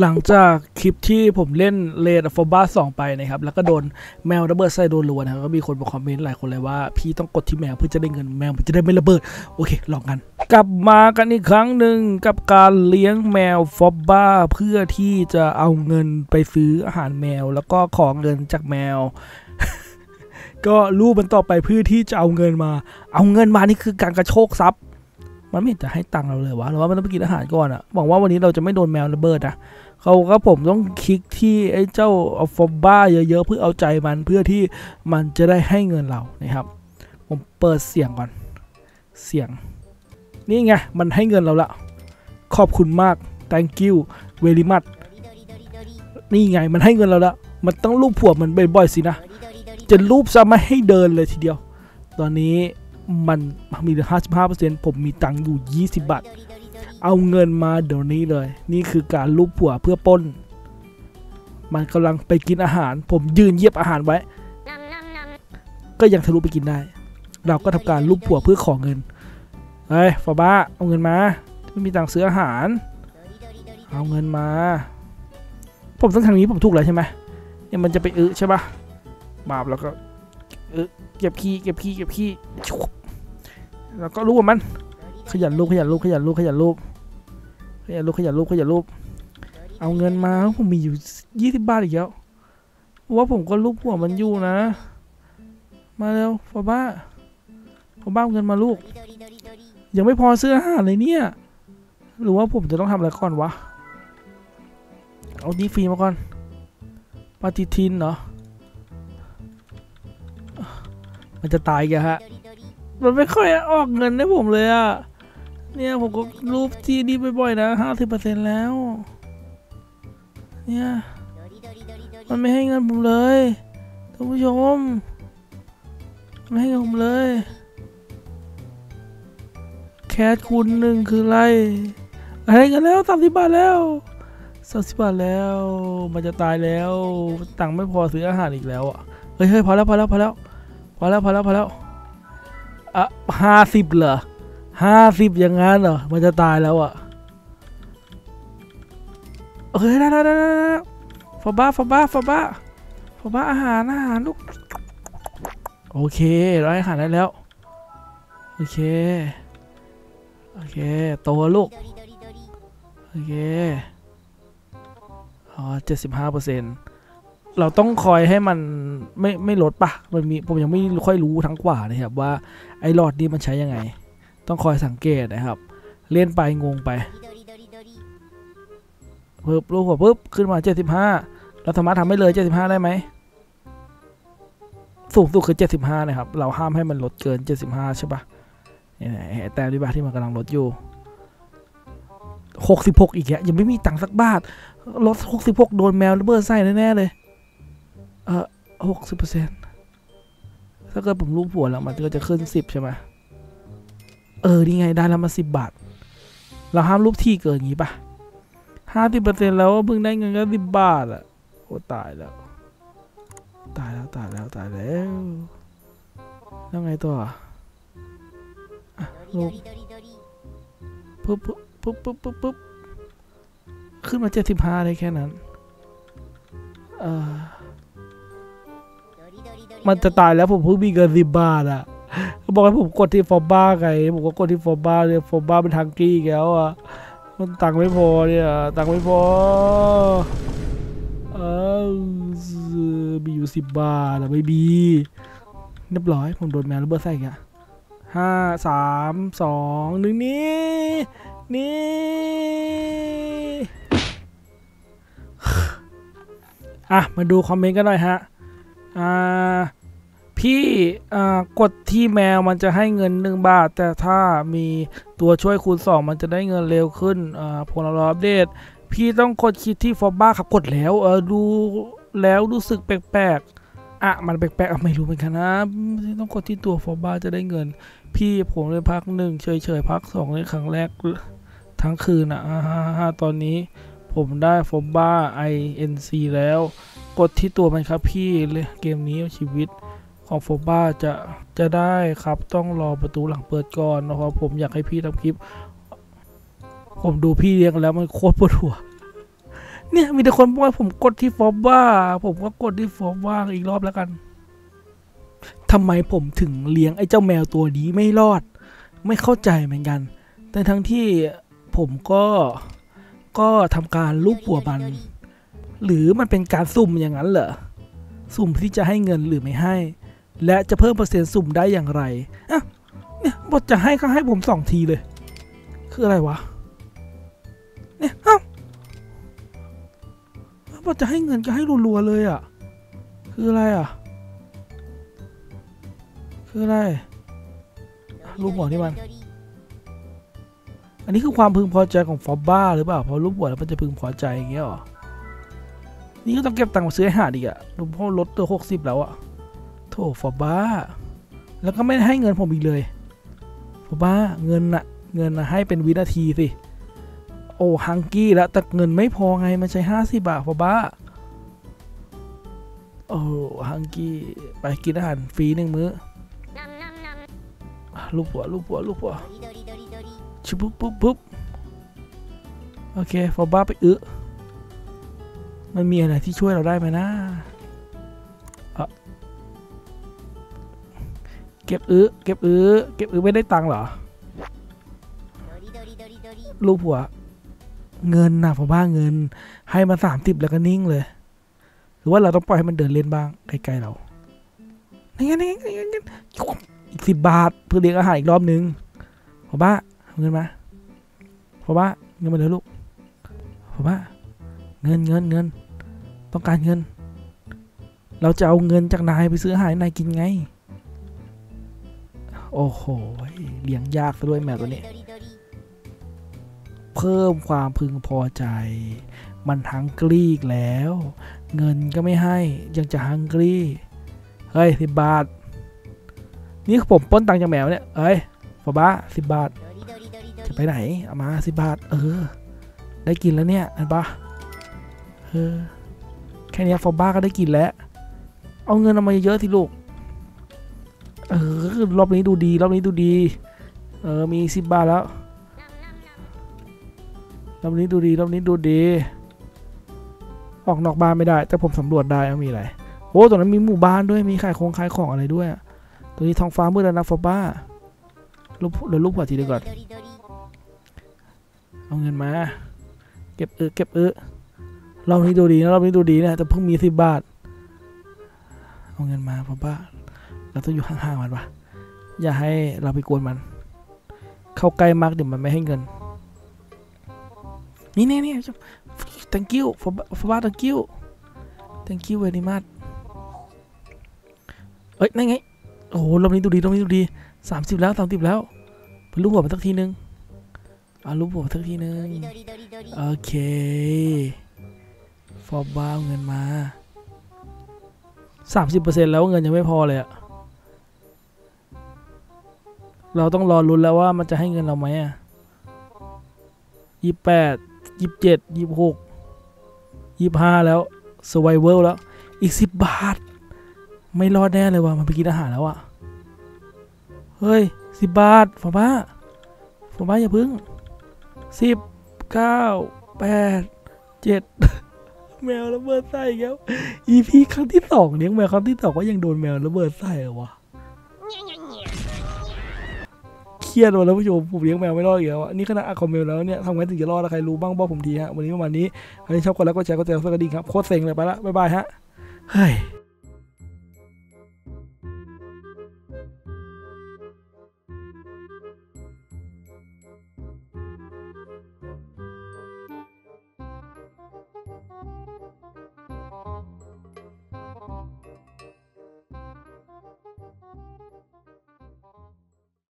หลังจากคลิปที่ผมเล่นเลดฟอร์บ้า2ไปนะครับแล้วก็โดนแมวระเบิดใส่โดนรัวนะครับก็มีคนมาคอมเมนต์หลายคนเลยว่าพี่ต้องกดที่แมวเพื่อจะได้เงินแมวมันจะได้ไม่ระเบิดโอเคลองกันกลับมากันอีกครั้งหนึ่งกับการเลี้ยงแมวฟอบ้าเพื่อที่จะเอาเงินไปซื้ออาหารแมวแล้วก็ขอเงินจากแมว ก็ลูกมันต่อไปเพื่อที่จะเอาเงินมานี่คือการกระโชกทรัพย์มันไม่จะให้ตังค์เราเลยวะหรือว่ามันต้องไปกินอาหารก่อนอะหวังว่าวันนี้เราจะไม่โดนแมวระเบิดนะเขาก็ผมต้องคลิกที่ไอ้เจ้าฟอบ้าเยอะๆเพื่อเอาใจมันเพื่อที่มันจะได้ให้เงินเรานะครับผมเปิดเสียงก่อนเสียงนี่ไงมันให้เงินเราละขอบคุณมาก thank you very much นี่ไงมันให้เงินเราละมันต้องลูบผัวมันบ่อยๆสินะจะลูบซะไม่ให้เดินเลยทีเดียวตอนนี้มันมี 55% ผมมีตังค์อยู่20 บาทเอาเงินมาเดี๋ยวนี้เลยนี่คือการลูบผัวเพื่อปล้นมันกำลังไปกินอาหารผมยืนเยียบอาหารไว้ก็ยังทะลุไปกินได้เราก็ทำการลูบผัวเพื่อขอเงินเฮ้ยฟอบ้าเอาเงินมาไม่มีตังค์ซื้ออาหารเอาเงินมาผมต้องทางนี้ผมถูกแล้วใช่ไหมเนี่ยมันจะไปใช่ปะบาปแล้วก็เก็บขี้แล้วก็ลูบมันขยันลูบเอาเงินมาผมมีอยู่20 บาทอีกแล้วว่าผมก็ลูบหัวมันอยู่นะมาเร็วฟอบ้าเอาเงินมาลูกยังไม่พอซื้ออาหารเลยเนี่ยหรือว่าผมจะต้องทำอะไรก่อนวะเอานี่ฟรีมาก่อนปฏิทินเนาะมันจะตายกันฮะมันไม่ค่อยออกเงินให้ผมเลยอะเนี่ยผมก็รูปที่นี่บ่อยๆนะ 50% แล้วเนี่ยมันไม่ให้เงินผมเลยท่านผู้ชมไม่ให้เงินผมเลยแคชคูณหนึ่งคืออะไรอะไรกันแล้ว30 บาทแล้ว30 บาทแล้วมันจะตายแล้วตังค์ไม่พอซื้ออาหารอีกแล้วอ่ะเฮ้ยพอแล้วอ่ะ50เหรอ50อย่างงั้นเหรอมันจะตายแล้วอ่ะเฮ้ยได้ฟอบ้าอาหารลูกโอเคเราให้อาหารได้แล้วโอเคโตลูกโอเคอ๋อ 75% เราต้องคอยให้มันไม่ลดปะมันมีผมยังไม่ค่อยรู้ทั้งกว่านะครับว่าไอ้หลอดนี่มันใช้ยังไงต้องคอยสังเกตนะครับเล่นไปงงไปปึ๊บลูกหัวปึ๊บขึ้นมา75เราสามารถทำให้เลย75ได้ไหมสูงสุดคือ75นะครับเราห้ามให้มันลดเกิน75ใช่ปะแต่ดีบาทที่มันกำลังลดอยู่66อีกแล้วยังไม่มีตังค์สักบาทลด66โดนแมวระเบิดไส้แน่ๆเลย60%ถ้าเกิดผมรูปหัวแล้วมันก็จะขึ้น10ใช่ไหมนี่ไงได้แล้วมา10 บาทเราห้ามรูปที่เกินงี้ป่ะ 50% แล้วเพิ่งได้เงินก็10 บาทอะโอ้ตายแล้วแล้วไงต่อลูกปุ๊บขึ้นมา75ได้แค่นั้นมันจะตายแล้วผมเพิ่งมีเงิน10 บาทอ่ะบอกให้ผมกดที่ฟอบ้าไงผมก็กดที่ฟอบ้าเลยฟอบ้าเป็นทางกี้แล้วอ่ะมันตังค์ไม่พอเนี่ยตังค์ไม่พอมีอยู่10 บาทแล้วไม่มีเรียบร้อยผมโดนแมวระเบิดใส่แก5 3 2 1นี่อ่ะมาดูคอมเมนต์กันหน่อยฮะพี่กดที่แมวมันจะให้เงิน1 บาทแต่ถ้ามีตัวช่วยคูณ2มันจะได้เงินเร็วขึ้นผลลัพธ์อัปเดตพี่ต้องกดคลิกที่ฟอบ้าครับกดแล้วดูแล้วรู้สึกแปลกอ่ะมันแปลกๆไม่รู้เหมือนกันนะต้องกดที่ตัวฟอบ้าจะได้เงินพี่ผมเลยพัก1เฉยๆพัก2ในครั้งแรกทั้งคืนอ่ะตอนนี้ผมได้ฟอบ้า INC แล้วกดที่ตัวมันครับพี่เกมนี้ชีวิตของฟอบ้าจะได้ครับต้องรอประตูหลังเปิดก่อนนะครับผมอยากให้พี่ทำคลิปผมดูพี่เลี้ยงแล้วมันโคตรปวดหัว เนี่ยมีแต่คนบอกว่าผมกดที่ฟอร์ว่างผมก็กดที่ฟอร์ว่างอีกรอบแล้วกันทำไมผมถึงเลี้ยงไอ้เจ้าแมวตัวนี้ไม่รอดไม่เข้าใจเหมือนกันแต่ทั้งที่ผมก็ทำการลูบหัวมันหรือมันเป็นการสุ่มอย่างนั้นเหรอสุ่มที่จะให้เงินหรือไม่ให้และจะเพิ่มเปอร์เซ็นต์สุ่มได้อย่างไรอ่ะเนี่ยบทจะให้ก็ให้ผม2ทีเลยคืออะไรวะเนี่ยอ้าวบทจะให้เงินก็ให้รัวๆเลยอ่ะคืออะไรอ่ะคืออะไรรูปหัวนี่มันอันนี้คือความพึงพอใจของฟอบบ้าหรือเปล่าพอรูปหัวแล้วมันจะพึงพอใจอย่างเงี้ยหรอนี่ก็ต้องเก็บตังค์มาซื้ออาหารอีกอะรวมพ่อลดตัว60แล้วอะโถฟอบบ้าแล้วก็ไม่ให้เงินผมอีกเลยฟอบบ้าเงินนะให้เป็นวินาทีสิโอ้ฮังกี้แล้วแต่เงินไม่พอไงมันใช้50อะฟอบบ้าโอ้ฮังกี้ไปกินอาหารฟรี1 มื้อลูกหัวชิบปุ๊บโอเคฟอบ้าไปมันมีอะไรที่ช่วยเราได้ไหมนะเก็บไม่ได้ตังค์เหรอลูกหัวเงินนะฟอบ้าเงินให้มา30แล้วก็นิ่งเลยหรือว่าเราต้องปล่อยให้มันเดินเล่นบ้างไกลๆเรางั้นอีก10 บาทเพื่อเลี้ยงอาหารอีกรอบนึงพอบ้าเงินมาพอบ้าเงินมาเลยลูกพอบ้าเงินต้องการเงินเราจะเอาเงินจากนายไปซื้ออาหารนายกินไงโอ้โหเลี้ยงยากซะด้วยแมวตัวนี้เพิ่มความพึงพอใจมันฮังกี้อีกแล้วเงินก็ไม่ให้ยังจะฮังกี้เฮ้ย10 บาทนี่ผมป้นตังค์จากแมวเนี่ยเอ้ยฟอบ้า10 บาทจะไปไหนเอามา10 บาทได้กินแล้วเนี่ยเห็นปะแค่นี้ฟอบ้าก็ได้กินแล้วเอาเงินเอามาเยอะสิลูกรอบนี้ดูดีมี10 บาทแล้วรอบนี้ดูดีออกนอกบ้านไม่ได้แต่ผมสำรวจได้มีอะไรโอ้ตรงนั้นมีหมู่บ้านด้วยมีขายของอะไรด้วยตัวนี้ท้องฟ้ามืดแล้วนะฟอบ้าลูกหัวทีเดียวก่อนเอาเงินมาเก็บรอบนี้ดูดีนะแต่เพิ่งมี10 บาทเอาเงินมาฟอบ้าเราต้องอยู่ห่างๆมันปะอย่าให้เราไปกวนมันเข้าใกล้มากเดี๋ยวมันไม่ให้เงินนี่ thank you ฟอบ้า thank you very much เอ้ยนั่นไงโอ้โหรอบนี้ดูดี30 แล้วรูปหัวมาสักทีนึงรูปหัวมาสักทีนึงโอเคฟอบ้าเงินมา 30% แล้วเงินยังไม่พอเลยอะเราต้องรอลุ้นแล้วว่ามันจะให้เงินเราไหมอะ28 27 26 25แล้วสไวเวอร์แล้วอีก10 บาทไม่รอดแน่เลยว่ะมันไปกินอาหารแล้วอ่ะเฮ้ย10 บาทฟอบ้าอย่าพึ่ง10 9 8 7แมวระเบิดไส้แล้ว EP ครั้งที่2เลี้ยงแมวครั้งที่2ก็ยังโดนแมวระเบิดไส้เหรอวะเครียดว่ะแล้วผู้ชมผมเลี้ยงแมวไม่รอดอีกแล้วนี่ขนาดคอมเมนต์แล้วเนี่ยทำไงถึงจะรอดใครรู้บ้างบอกผมทีฮะวันนี้ประมาณนี้ใครชอบกดไลค์กดแชร์กดติดตามกดกระดิ่งครับโคตรเซ็งเลยไปละบ๊ายบายฮะเฮ้ย